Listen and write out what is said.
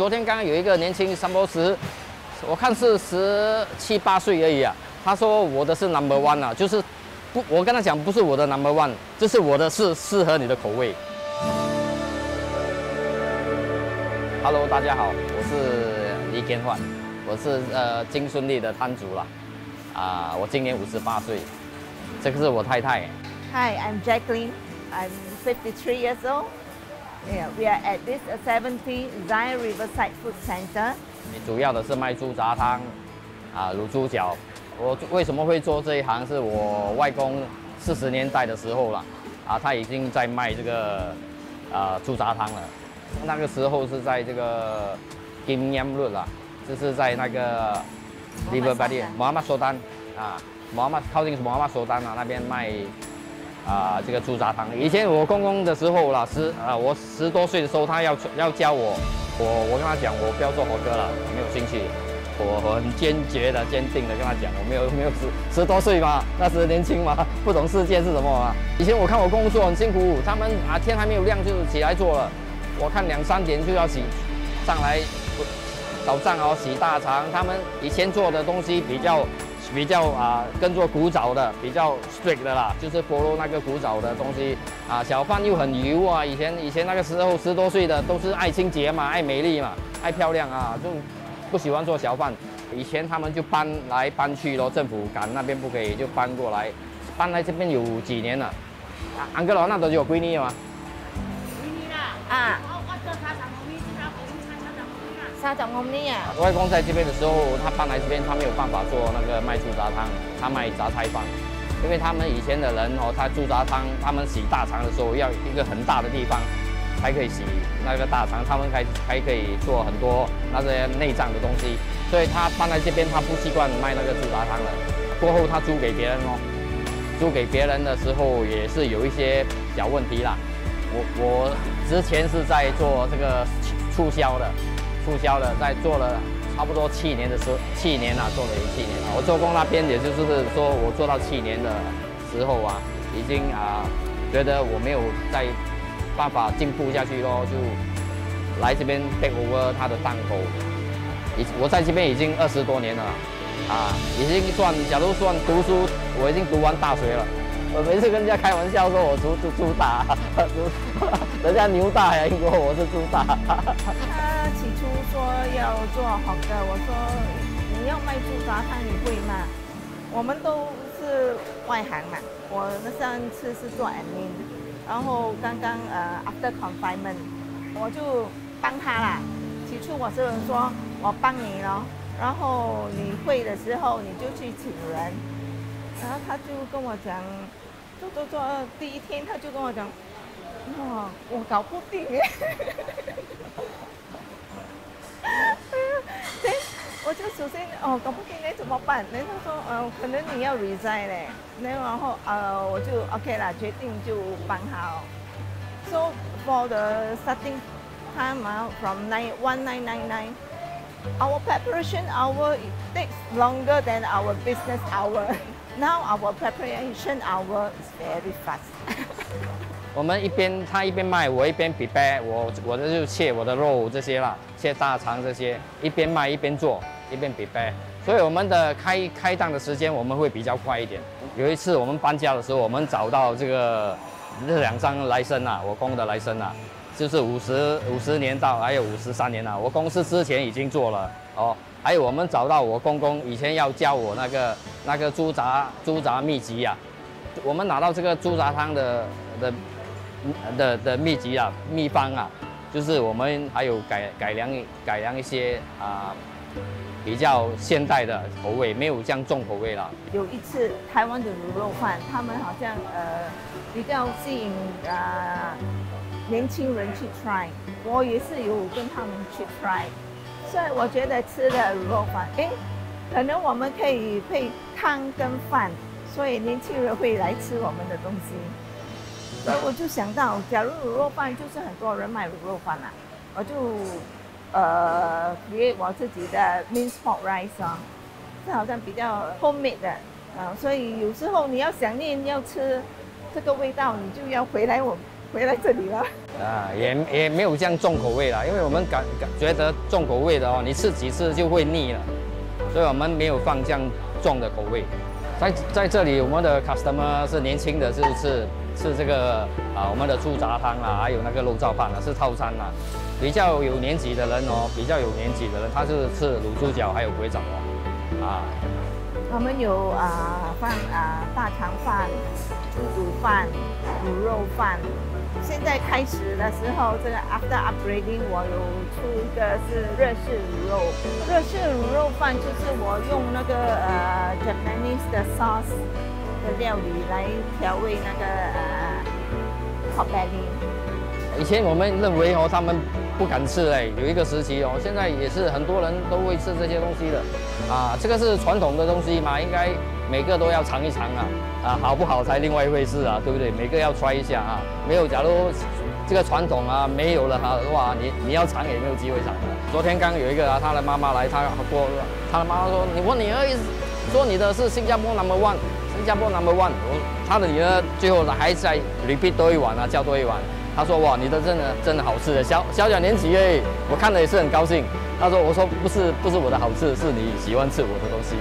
昨天刚刚有一个年轻三波师，我看是17、18岁而已啊，他说我的是 No.1 啊，就是不，我跟他讲不是我的 No.1， 这是我的是适合你的口味。Hello， 大家好，我是李建焕，我是金顺利的摊主啦，啊、我今年58岁，这个是我太太。Hi, I'm Jacqueline. I'm 53 years old. Yeah, we are at this 70 Zion Riverside Food Centre. 主要的是卖猪杂汤，啊，卤猪脚。我为什么会做这一行？是我外公40年代的时候了，啊，他已经在卖这个猪杂汤了。那个时候是在这个金阳路啦，就是在那个 River Valley Mamasa啊，靠近 Mamasa啊那边卖。 啊，这个猪杂汤，以前我公公的时候啦，我10多岁的时候，他要教我，我跟他讲，我不要做火哥了，没有兴趣，我很坚定的跟他讲，我没有10多岁嘛，那时年轻嘛，不懂世界是什么嘛。以前我看我公公做很辛苦，他们啊天还没有亮就起来做了，我看2、3点就要起上来，早上哦洗大肠，他们以前做的东西比较啊，跟做古早的比较 strict 的啦，就是婆罗那个古早的东西啊，小贩又很油啊。以前那个时候10多岁的都是爱清洁嘛，爱美丽嘛，爱漂亮啊，就不喜欢做小贩。以前他们就搬来搬去咯，政府赶那边不可以就搬过来，搬来这边有几年了。啊，安哥老那都有闺女嘛？闺女啦啊！我外公在这边的时候，他搬来这边，他没有办法做那个卖猪杂汤，他卖杂菜饭。因为他们以前的人哦，他猪杂汤，他们洗大肠的时候要一个很大的地方，才可以洗那个大肠，他们还可以做很多那些内脏的东西。所以他搬来这边，他不习惯卖那个猪杂汤了。过后他租给别人哦，租给别人的时候也是有一些小问题啦。我之前是在做这个促销的，在做了差不多7年的时候，做了有7年了。我做工那边，也就是说我做到7年的时候啊，已经啊觉得我没有再办法进步下去咯，就来这边 take over 他的档口。我在这边已经20多年了啊，已经算，假如算读书，我已经读完大学了。我每次跟人家开玩笑说我猪大，人家牛大呀，英国我是猪大。他起初说要做好的，我说你要卖猪杂汤你会吗？我们都是外行嘛。我上次是做 admin， 然后刚刚after confinement， 我就帮他啦。起初我是说我帮你咯，然后你会的时候你就去请人，然后他就跟我讲。 做，第一天他就跟我讲，哇，我搞不定耶！对，我就首先哦搞不定嘞怎么办？然后他说可能你要 resign 嘞，然后我就 OK 啦，决定就帮他哦。So for the starting time from 1999, our preparation hour it takes longer than our business hour. Now our preparation hour is very fast. 我们他一边卖，我一边 prepare， 我这就切我的肉这些啦，切大肠这些，一边卖一边做，一边 prepare。所以我们的开档的时间我们会比较快一点。有一次我们搬家的时候，我们找到这2张license啊，我公的license啊，就是50年到还有53年啊，我公司之前已经做了哦。 还有我们找到我公公以前要教我那个猪杂秘籍啊，我们拿到这个猪杂汤的秘籍啊秘方啊，就是我们还有改良一些啊、比较现代的口味，没有这样重口味了。有一次台湾的卤肉饭，他们好像比较吸引年轻人去 try， 我也是有跟他们去 try。 所以我觉得吃的卤肉饭，哎，可能我们可以配汤跟饭，所以年轻人会来吃我们的东西。所以我就想到，假如卤肉饭就是很多人买卤肉饭啦，我就create 我自己的 minced pork rice 啊，这好像比较 homemade 的啊，所以有时候你要想念要吃这个味道，你就要回来我回来这里了。啊，也没有这样重口味了，因为我们觉得重口味的哦，你吃几次就会腻了，所以我们没有放这样重的口味。在这里，我们的 customer 是年轻的，就是吃这个啊，我们的猪杂汤啦，还有那个肉燥饭啦，是套餐啦。比较有年纪的人哦，他是吃卤猪脚还有鬼掌哦，啊。 我们有饭大肠饭、猪肚饭、卤肉饭。现在开始的时候，这个 after upgrading 我有出一个是热式卤肉。热式卤肉饭就是我用那个Japanese 的 sauce 的料理来调味那个pork belly。以前我们认为哦，他们不敢吃哎，有一个时期哦，现在也是很多人都会吃这些东西的。 啊，这个是传统的东西嘛，应该每个都要尝一尝啊，啊，好不好才另外一回事啊，对不对？每个要try一下啊，没有，假如这个传统啊没有了哈、啊，哇，你要尝也没有机会尝了。昨天刚有一个啊，他的妈妈来，他的妈妈说，我女儿说你的是新加坡 number one， 新加坡 number one， 他的女儿最后还在 repeat 多一碗啊，叫多一碗。 他说：“哇，你的真的好吃的，小年纪哎，我看了也是很高兴。”他说：“我说不是我的好吃，是你喜欢吃我的东西。”